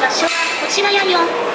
場所はこちらやよ。